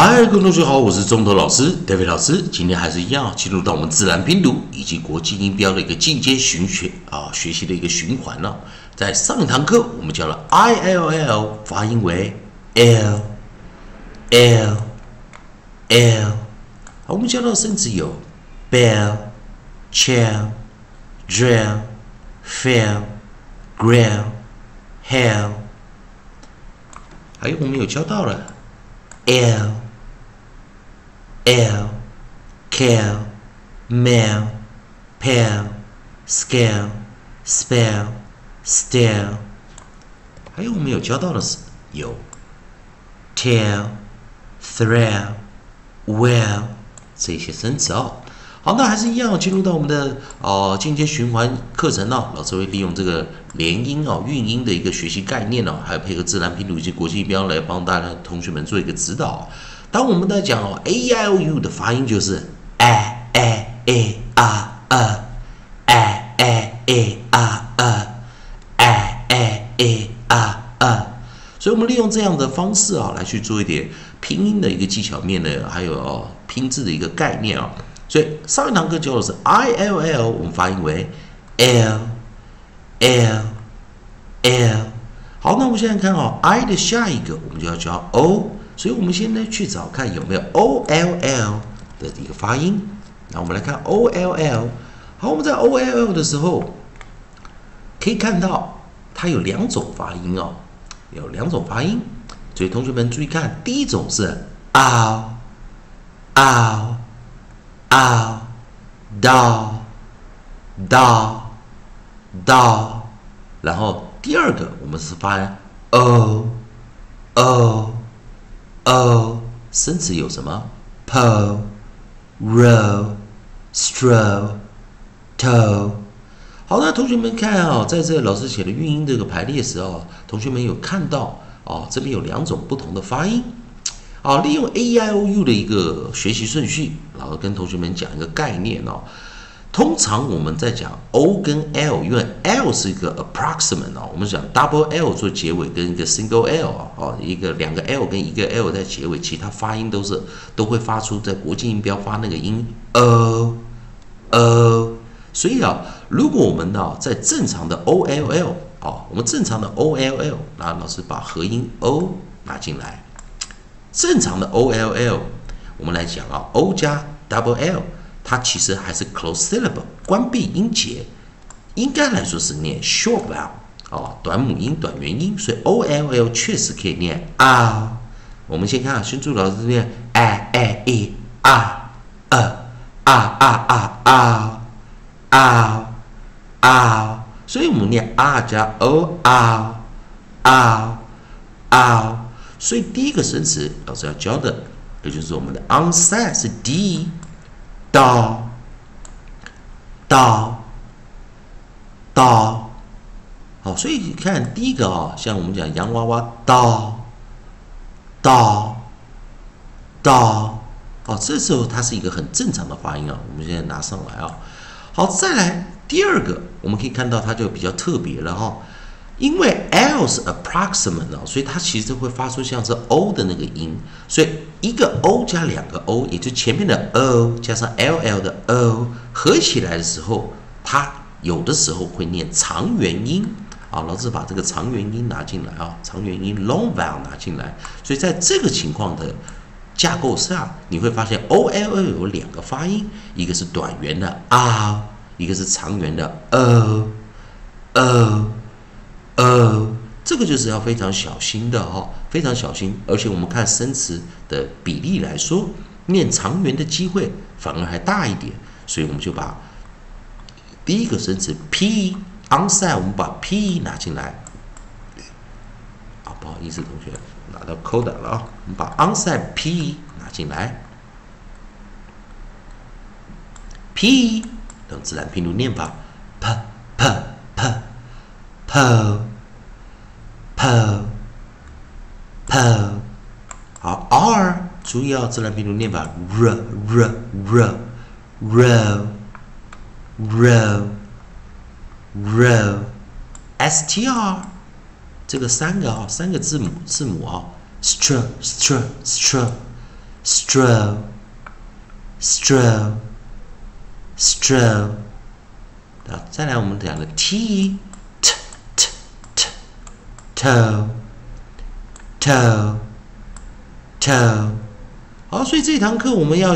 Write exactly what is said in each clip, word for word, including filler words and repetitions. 嗨，各位同学好，我是中头老师 David 老师。今天还是一样，进入到我们自然拼读以及国际音标的一个进阶循学啊，学习的一个循环了、哦。在上一堂课，我们教了 I L L 发音为 L L L， 我们教到生词有 bell、chill、drill、fail、grill、hell， 还有我们有教到了 L。 L, Cal, Mel, Pal, Scale, Spell, Style， 还有我们有教到的是有 Tell, Thrill, Well 这些生词哦。好，那还是一样进入到我们的哦进阶循环课程哦。老师会利用这个连音哦、韵音的一个学习概念哦，还有配合自然拼读以及国际音标来帮大家同学们做一个指导。 当我们在讲哦 ，a i o u 的发音就是 a a a a a a a a a a a a a， 所以我们利用这样的方式啊，来去做一点拼音的一个技巧面的，还有哦拼字的一个概念啊。所以上一堂课教的是 i l l， 我们发音为 l l l。好，那我们现在看哦 ，i 的下一个我们就要教 o。 所以，我们现在去找看有没有 o l l 的一个发音。那我们来看 o l l。好，我们在 o l l 的时候，可以看到它有两种发音哦，有两种发音。所以，同学们注意看，第一种是 ow ow ow doll doll doll， 然后第二个我们是发 o o。 o 生词有什么 ？po、row、stroll、toe。好，那同学们看哦，在这老师写的韵音这个排列时哦，同学们有看到哦，这边有两种不同的发音。好、哦，利用 a e i o u 的一个学习顺序，然后跟同学们讲一个概念哦。通常我们在讲 o 跟 l， 因为 l 是一个 approximate 哦，我们讲 double l 做结尾跟一个 single l 哦，一个两个 l 跟一个 l 在结尾，其他发音都是都会发出在国际音标发那个音 o o， 所以啊，如果我们呢、啊、在正常的 o l l 哦，我们正常的 o l l， 那老师把合音 o 拿进来，正常的 o l l 我们来讲啊 o 加 double l。 它其实还是 close syllable 关闭音节，应该来说是念 short vowel 哦，短母音、短元音，所以 o l l 确实可以念 啊。我们先看，先祝老师念 a a e a a a a a a a， 所以我们念 r 加 o a a a， 所以第一个生词老师要教的，也就是我们的 onset 是 d。 到到到，好，所以你看第一个啊、哦，像我们讲洋娃娃到到到，哦，这时候它是一个很正常的发音啊。我们现在拿上来啊，好，再来第二个，我们可以看到它就比较特别了哈、哦，因为 l 是 approximate 啊、哦，所以它其实会发出像是 o 的那个音，所以。 一个 o 加两个 o， 也就前面的 o 加上 l l 的 o 合起来的时候，它有的时候会念长元音啊。老师把这个长元音拿进来啊，长元音 long vowel 拿进来。所以在这个情况的架构下，你会发现 o l l 有两个发音，一个是短元的 r， 一个是长元的 o o o。 这个就是要非常小心的哈、哦，非常小心。而且我们看生词的比例来说，念长元的机会反而还大一点，所以我们就把第一个生词 p onset 我们把 p 拿进来。啊，不好意思，同学拿到 coda 了啊，我们把 onset p 拿进来 ，p 等自然拼读念法 p p p p。 po po 好 r 注意哦，自然拼读念法 r r r row row row str 这个三个啊、哦，三个字母字母啊、哦、str str str stroll, stroll, stroll。 好，再来我们讲的 t t t t toe, toe, toe。 好，所以这堂课我们要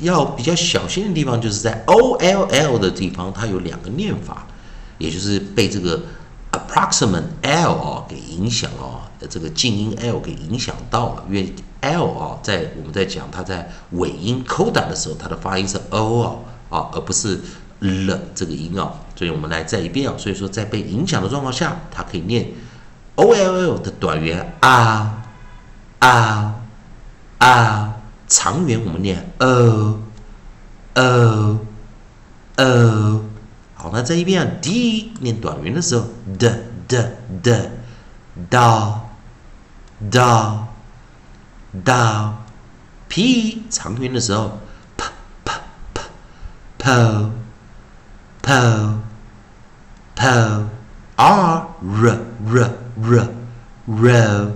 要比较小心的地方，就是在 o l l 的地方，它有两个念法，也就是被这个 approximate l 哦给影响哦，这个静音 l 给影响到了，因为 l 哦，在我们在讲它在尾音 coda 的时候，它的发音是 o 哦啊，而不是 l 这个音哦，所以我们来再一遍哦，所以说在被影响的状况下，它可以念 o l l 的短元啊啊啊。 长元我们念 o o o， 好，那在一边、啊、d 念短元的时候 d d d da da da p 长元的时候 p p p po po po r r r r row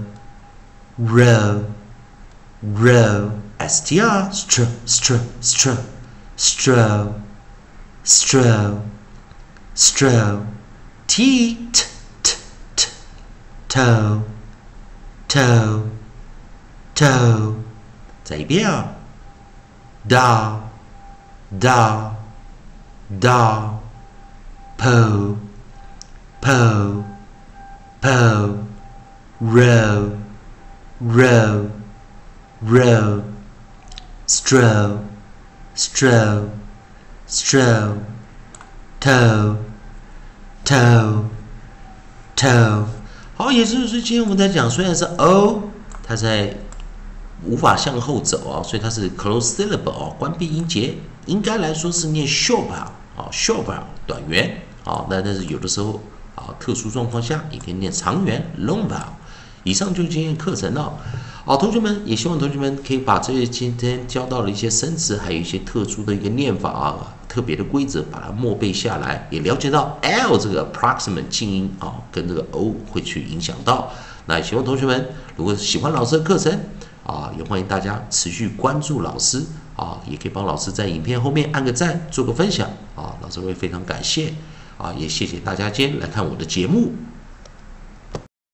row row str str str str stro stro stro t t t t toe toe toe， 再一遍啊 da da da po po po row row row stroll, stroll, stroll, toe, toe, toe。 好，也就是今天我们在讲，虽然是 o， 它在无法向后走啊、哦，所以它是 closed syllable 哦，关闭音节，应该来说是念 short 啊、哦， short 短元啊，那、哦、但是有的时候啊、哦，特殊状况下也可以念长元 long 啊。以上就是今天的课程了、哦。 好，同学们也希望同学们可以把这些今天教到的一些生词，还有一些特殊的一个念法啊，特别的规则，把它默背下来，也了解到 l 这个 approximate 静音啊，跟这个 o 会去影响到。那也希望同学们如果喜欢老师的课程啊，也欢迎大家持续关注老师啊，也可以帮老师在影片后面按个赞，做个分享啊，老师会非常感谢啊，也谢谢大家今天来看我的节目。